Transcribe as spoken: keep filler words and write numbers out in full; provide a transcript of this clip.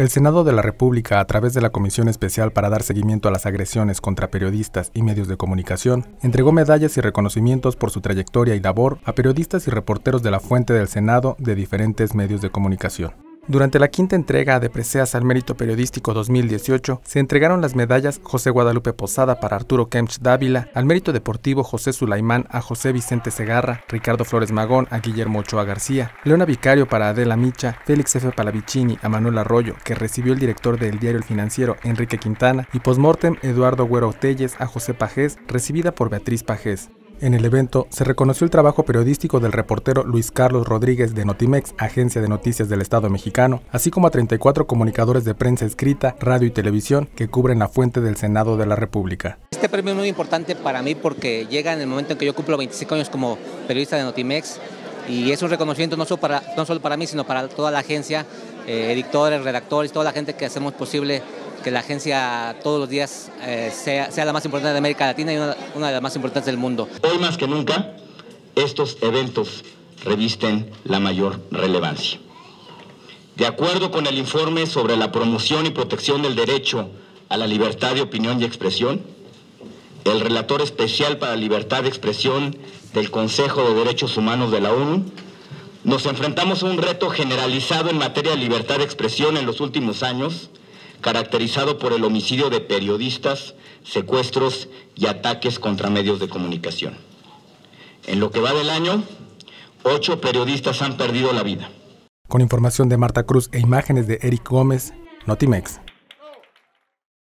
El Senado de la República, a través de la Comisión Especial para dar seguimiento a las agresiones contra periodistas y medios de comunicación, entregó medallas y reconocimientos por su trayectoria y labor a periodistas y reporteros de la fuente del Senado de diferentes medios de comunicación. Durante la quinta entrega de Preseas al Mérito Periodístico dos mil dieciocho, se entregaron las medallas José Guadalupe Posada para Arturo Kempch Dávila, al Mérito Deportivo José Sulaimán a José Vicente Segarra, Ricardo Flores Magón a Guillermo Ochoa García, Leona Vicario para Adela Micha, Félix F. Palavicini a Manuel Arroyo, que recibió el director del diario El Financiero, Enrique Quintana, y postmortem Eduardo Güero Telles a José Pagés, recibida por Beatriz Pagés. En el evento se reconoció el trabajo periodístico del reportero Luis Carlos Rodríguez de Notimex, agencia de noticias del Estado mexicano, así como a treinta y cuatro comunicadores de prensa escrita, radio y televisión que cubren la fuente del Senado de la República. Este premio es muy importante para mí porque llega en el momento en que yo cumplo veinticinco años como periodista de Notimex y es un reconocimiento no solo para, no solo para mí, sino para toda la agencia, eh, editores, redactores, toda la gente que hacemos posible que la agencia todos los días eh, sea, sea la más importante de América Latina y una, una de las más importantes del mundo. Hoy más que nunca, estos eventos revisten la mayor relevancia. De acuerdo con el informe sobre la promoción y protección del derecho a la libertad de opinión y expresión, el relator especial para la libertad de expresión del Consejo de Derechos Humanos de la ONU, nos enfrentamos a un reto generalizado en materia de libertad de expresión en los últimos años, caracterizado por el homicidio de periodistas, secuestros y ataques contra medios de comunicación. En lo que va del año, ocho periodistas han perdido la vida. Con información de Marta Cruz e imágenes de Eric Gómez, Notimex.